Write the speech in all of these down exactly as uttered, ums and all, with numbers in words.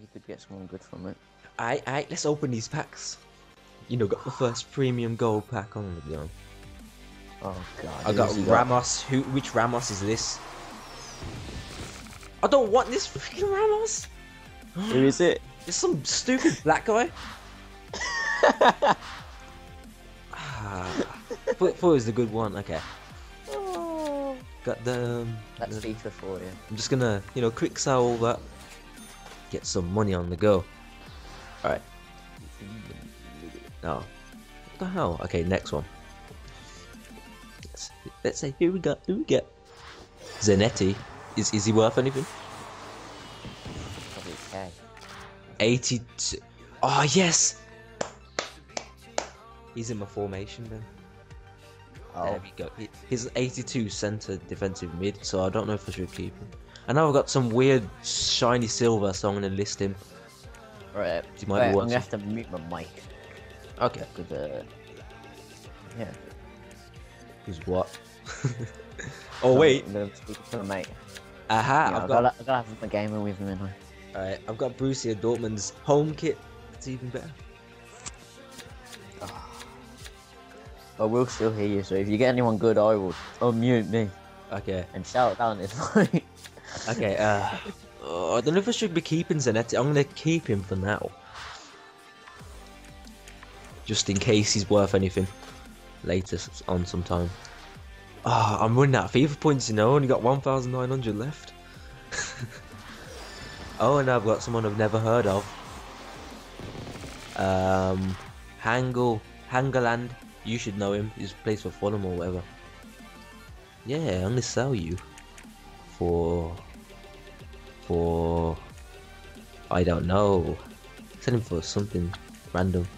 you could get someone good from it. Alright, alright, let's open these packs. You know, got the first premium gold pack on the go. Oh god. I got Ramos. Who? Which Ramos is this? I don't want this freaking Ramos. Who is it? It's some stupid black guy. ah, four, four is the good one. Okay. Oh. Got the. That's the, FIFA for you. I'm just gonna, you know, quick sell all that. Get some money on the go. All right. No. What the hell? Okay, next one. Let's, let's say here we got. Who we get? Zanetti. Is is he worth anything? Probably ten. eighty-two. Oh yes. He's in my formation then. Oh. There we go. He, he's an eighty-two centre defensive mid, so I don't know if I should keep him. And now I've got some weird shiny silver, so I'm gonna list him. Right. He might Wait, be I'm gonna have to mute my mic. Okay. Cause, uh, yeah. Cause what? Oh wait! I'm gonna speak to the mate. Aha! Yeah, I've, I've got, got I've got to have the gamer with me now. Alright, I've got Borussia Dortmund's home kit. It's even better. Oh. I will still hear you, so if you get anyone good, I will unmute me. Okay. And shout down this mic. Okay. Uh, oh, I don't know if I should be keeping Zanetti. I'm gonna keep him for now, just in case he's worth anything later on sometime. Oh, I'm running out of FIFA points, you know, only got one thousand nine hundred left. Oh, and I've got someone I've never heard of. Um, Hangel Hangeland, you should know him, he's plays for Fulham or whatever. Yeah, I'm going to sell you. For... For... I don't know. Sell him for something random.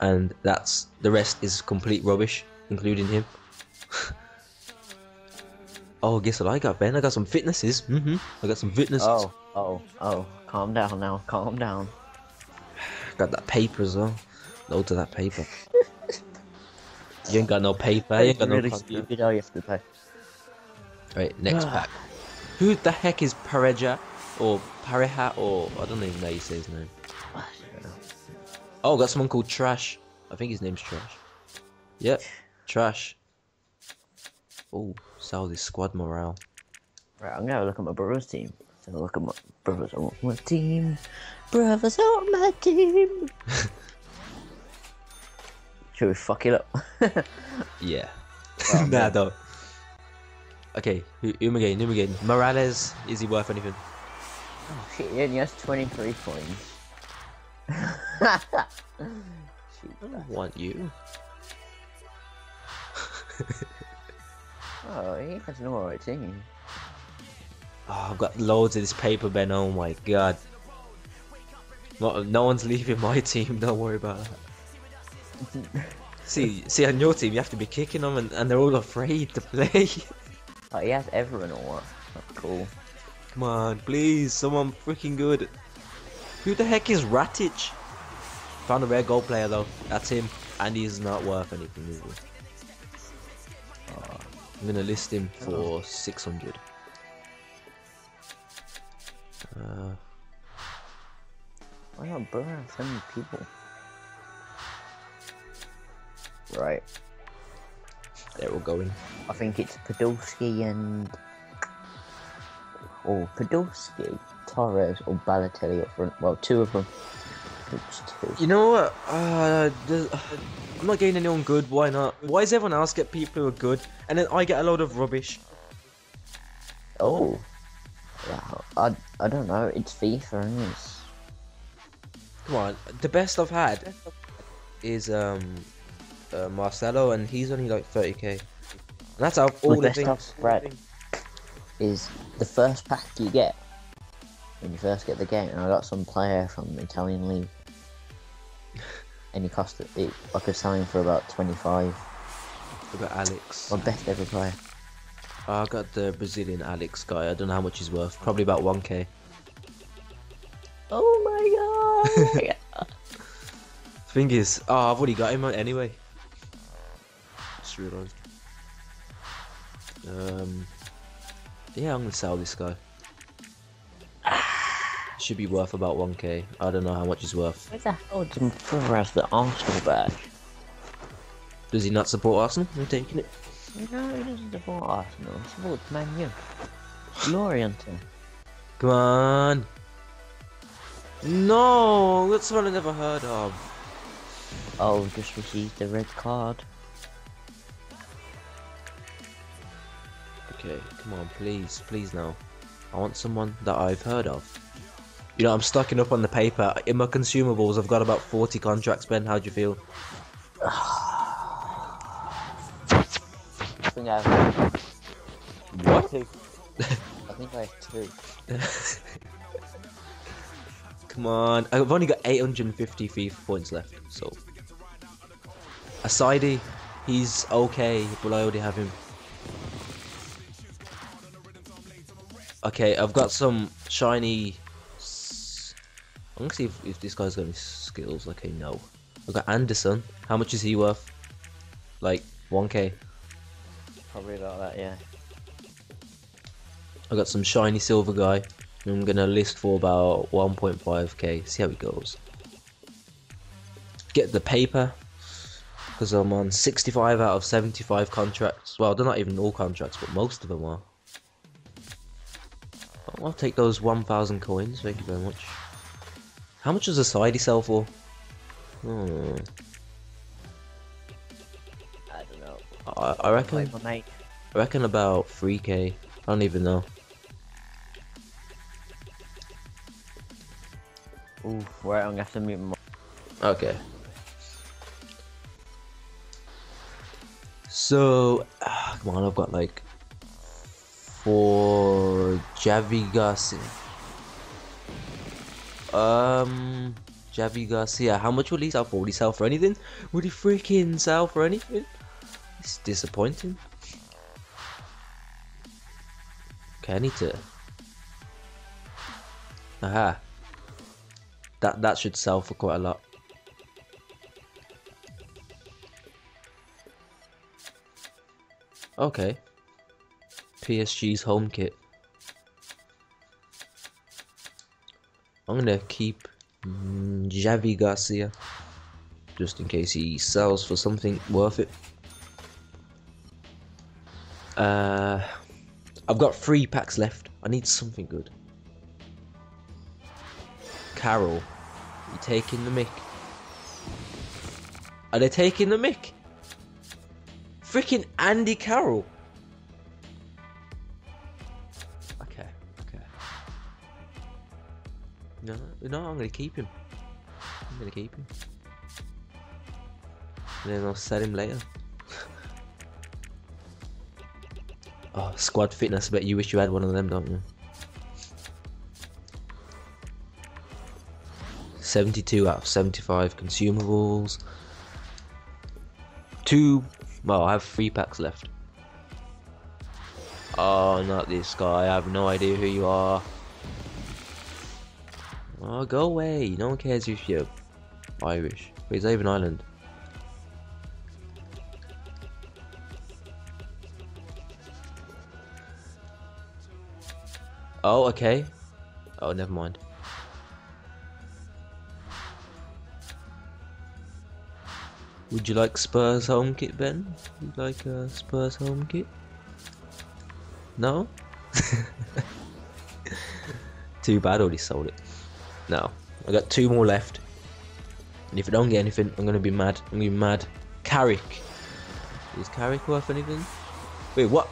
And that's the rest is complete rubbish, including him. Oh, guess what I got, Ben? I got some fitnesses. Mm-hmm. I got some fitnesses. Oh, oh, oh! Calm down now. Calm down. Got that paper as well. Loads of that paper. You ain't got no paper. You ain't got really no stupid. I have to pay. Right, next pack. Who the heck is Pareja or Pareja or I don't even know how you say his name. Oh, got someone called Trash. I think his name's Trash. Yep, Trash. Oh, sell this squad morale. Right, I'm gonna have a look at my brother's team. I'm gonna look at my brothers on my team. Brothers on my team. Should we fuck it up? Yeah. Well, nah, don't. Okay, who, who am I getting? Who am I getting? Morales, is he worth anything? Oh shit, yeah, he has twenty-three points. I don't want you. Oh, he has an alright team. Oh, I've got loads of this paper, Ben. Oh my god. Not, no one's leaving my team. Don't worry about that. see, see, on your team, you have to be kicking them, and, and they're all afraid to play. Oh, he has everyone alright. That's cool. Come on, please, someone freaking good. Who the heck is Rattich? Found a rare gold player though. That's him, and he's not worth anything, is he? Uh, I'm gonna list him for six hundred. Uh, Why not burn so many people? Right. They're all going. I think it's Podolski and oh Podolski. Torres or Balotelli up front. Well, two of them. Oops, two. You know what? Uh, I'm not getting anyone good. Why not? Why does everyone else get people who are good, and then I get a load of rubbish? Oh, wow. I I don't know. It's FIFA, isn't it? Come on. The best I've had is um uh, Marcelo, and he's only like thirty K. And that's out of all the things. My best spread is the first pack you get. When you first get the game, and I got some player from the Italian league, and he cost it, it I could sell him for about twenty-five. I got Alex, my best ever player. Oh, I got the Brazilian Alex guy. I don't know how much he's worth. Probably about one K. Oh my god! Thing is, oh, I've already got him anyway. Just realised. Um, yeah, I'm gonna sell this guy. should be worth about one K. I don't know how much he's worth. Where the hell did Torres the Arsenal badge? Does he not support Arsenal? I'm taking it. No, he doesn't support Arsenal. He supports Man U. Glory unto him. Come on. No, that's one I never heard of. Oh, we just received the red card. Okay, come on, please, please now. I want someone that I've heard of. You know, I'm stocking up on the paper. In my consumables, I've got about forty contracts, Ben. How do you feel? I think I have two. What? I think I have two. Come on. I've only got eight hundred fifty FIFA points left, so... Asidi, he's okay, but I already have him. Okay, I've got some shiny... I'm gonna see if, if this guy's got any skills. Okay, no. I've got Anderson. How much is he worth? Like, one K. Probably like that, yeah. I got some shiny silver guy. I'm gonna list for about one point five K. See how it goes. Get the paper, because I'm on sixty-five out of seventy-five contracts. Well, they're not even all contracts, but most of them are. I'll take those one thousand coins. Thank you very much. How much does a side sell for? Hmm. I, I reckon. I reckon about three K. I don't even know. Ooh, right. I'm gonna have to mute more. Okay. So, ah, come on. I've got like four Javi Garcia. Um, Javi Garcia. How much will he sell for? Would he sell for anything? Would he freaking sell for anything? It's disappointing. Okay, I need to. Aha. That that should sell for quite a lot. Okay. P S G's home kit. I'm gonna keep mm, Javi Garcia just in case he sells for something worth it. Uh, I've got three packs left. I need something good. Carroll, you taking the mick? Are they taking the mick? Freaking Andy Carroll. Okay, okay. No, no, I'm gonna keep him. I'm gonna keep him. And then I'll sell him later. Oh, squad fitness, I bet you wish you had one of them, don't you? seventy-two out of seventy-five consumables. Two, well, I have three packs left. Oh, not this guy, I have no idea who you are. Oh, go away, no one cares if you're Irish. Wait, is that even Ireland? Oh, okay. Oh, never mind. Would you like Spurs home kit, Ben? Would you like a Spurs home kit? No? Too bad, I already sold it. No. I got two more left. And if I don't get anything, I'm gonna be mad. I'm gonna be mad. Carrick. Is Carrick worth anything? Wait, what?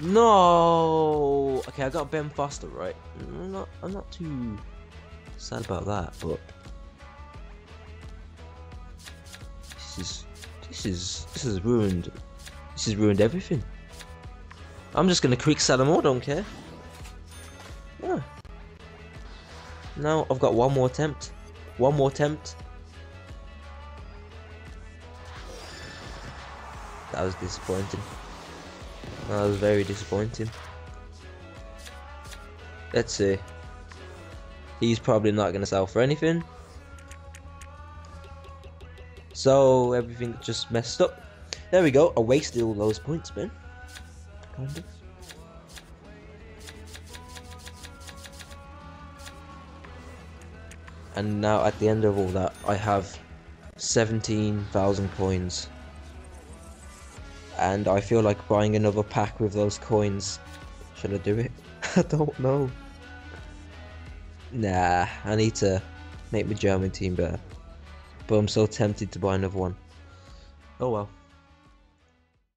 No. Okay, I got Ben Foster, right? I'm not. I'm not too sad about that, but this is. This is. This is ruined. This has ruined everything. I'm just gonna quick sell them all. Don't care. Yeah. Now I've got one more attempt. One more attempt. That was disappointing. That was very disappointing. Let's see. He's probably not going to sell for anything. So everything just messed up. There we go. I wasted all those points, man. Kind of. and now at the end of all that I have seventeen thousand coins, and I feel like buying another pack with those coins. Should I do it? I don't know. Nah, I need to make my German team better, but I'm so tempted to buy another one. Oh well.